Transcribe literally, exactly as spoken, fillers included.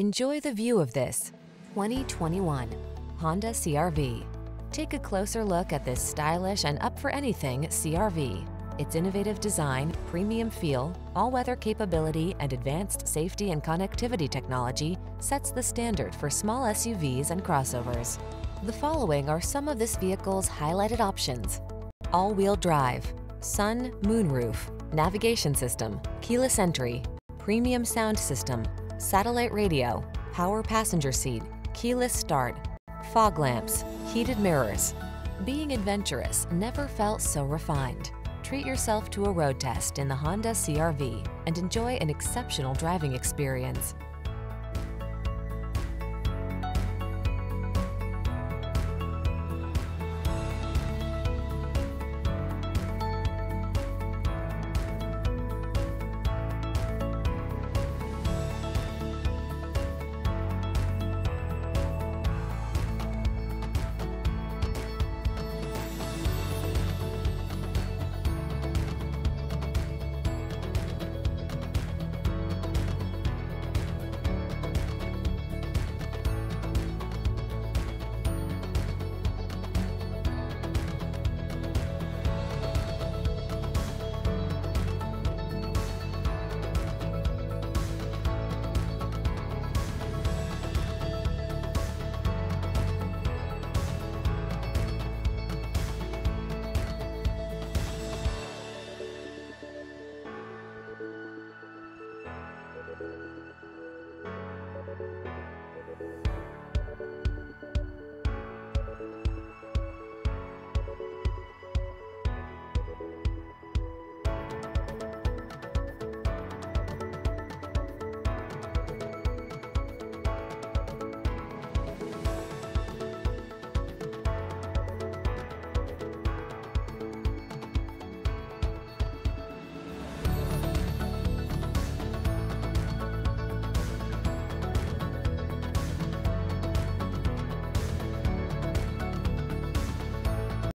Enjoy the view of this twenty twenty-one Honda C R V. Take a closer look at this stylish and up-for-anything C R V. Its innovative design, premium feel, all-weather capability, and advanced safety and connectivity technology sets the standard for small S U Vs and crossovers. The following are some of this vehicle's highlighted options: all-wheel drive, sun, moonroof, navigation system, keyless entry, premium sound system, satellite radio, power passenger seat, keyless start, fog lamps, heated mirrors. Being adventurous never felt so refined. Treat yourself to a road test in the Honda C R V and enjoy an exceptional driving experience.